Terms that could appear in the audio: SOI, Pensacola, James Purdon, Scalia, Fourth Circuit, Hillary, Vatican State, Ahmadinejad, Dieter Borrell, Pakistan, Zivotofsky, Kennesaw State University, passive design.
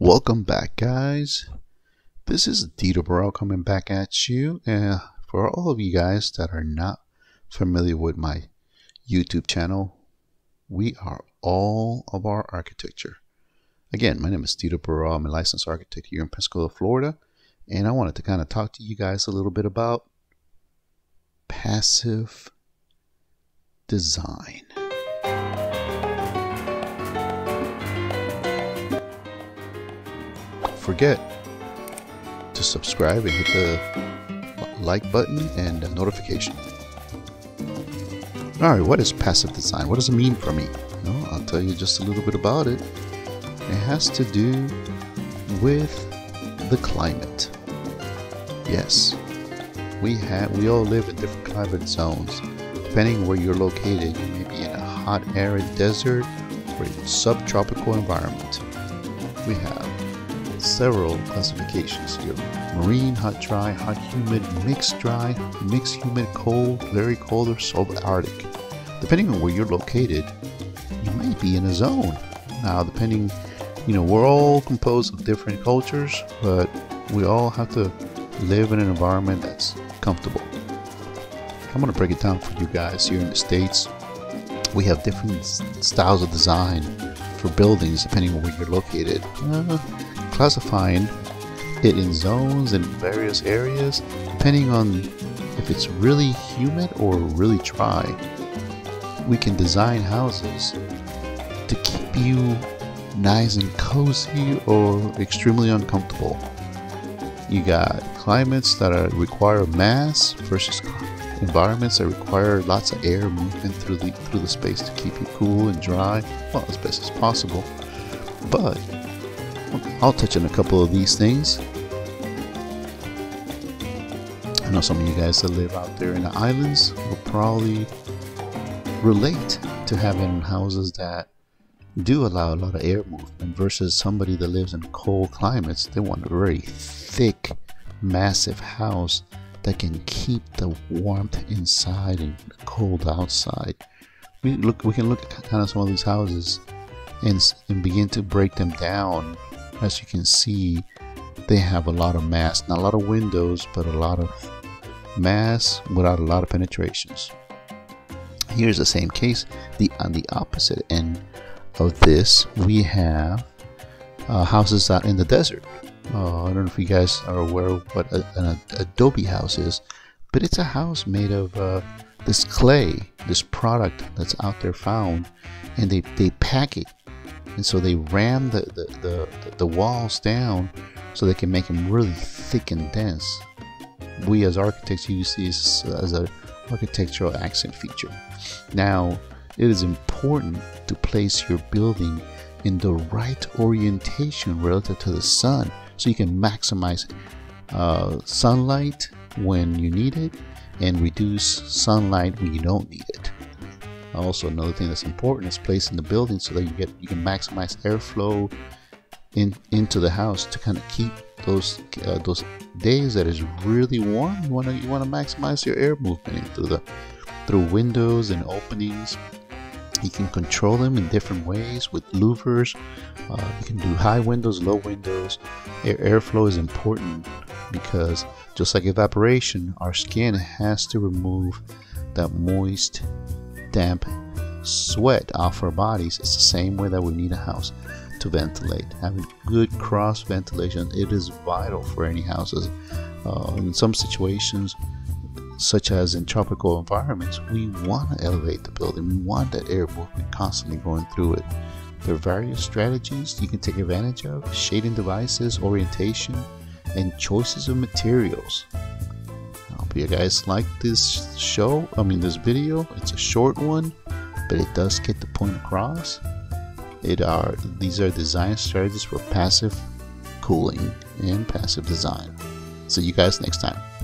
Welcome back, guys. This is Dieter Borrell coming back at you, and for all of you guys that are not familiar with my YouTube channel, we are all of our architecture. Again, my name is Dieter Borrell. I'm a licensed architect here in Pensacola, Florida, and I wanted to kind of talk to you guys a little bit about passive design. Forget to subscribe and hit the like button and the notification. All right, what is passive design? What does it mean for me? Well, I'll tell you just a little bit about it. It has to do with the climate. Yes, we all live in different climate zones. Depending where you're located, you may be in a hot, arid desert or a subtropical environment. We have several classifications here: marine, hot, dry, hot, humid, mixed dry, mixed humid, cold, very cold, or subarctic. Depending on where you're located, you might be in a zone. Now, depending, we're all composed of different cultures, but we all have to live in an environment that's comfortable. I'm going to break it down for you guys. Here in the States, we have different styles of design for buildings depending on where you're located. Classifying it in zones in various areas depending on if it's really humid or really dry. We can design houses to keep you nice and cozy or extremely uncomfortable. You got climates that require mass versus environments that require lots of air movement through the space to keep you cool and dry, well, as best as possible. But I'll touch on a couple of these things. I know some of you guys that live out there in the islands will probably relate to having houses that do allow a lot of air movement versus somebody that lives in cold climates. They want a very thick, massive house that can keep the warmth inside and the cold outside. We can look at kind of some of these houses and begin to break them down. As you can see, they have a lot of mass, not a lot of windows, but a lot of mass without a lot of penetrations. Here's the same case. On the opposite end of this, we have houses out in the desert. I don't know if you guys are aware of what an adobe house is, but it's a house made of this clay, this product that's out there found, and they pack it. And so they ram the walls down so they can make them really thick and dense. We as architects use this as an architectural accent feature. Now, it is important to place your building in the right orientation relative to the sun so you can maximize sunlight when you need it and reduce sunlight when you don't need it. Also, another thing that's important is placing the building so that you can maximize airflow into the house to kind of keep those days that is really warm. You want to maximize your air movement through windows and openings. You can control them in different ways with louvers. You can do high windows, low windows. Airflow is important because just like evaporation, our skin has to remove that moist, damp sweat off our bodies. It's the same way that we need a house to ventilate. Having good cross ventilation, it is vital for any houses. In some situations, such as in tropical environments, we want to elevate the building. We want that air movement constantly going through it. There are various strategies you can take advantage of: shading devices, orientation, and choices of materials. Hope you guys like this video. It's a short one, but it does get the point across. These are design strategies for passive cooling and passive design. See you guys next time.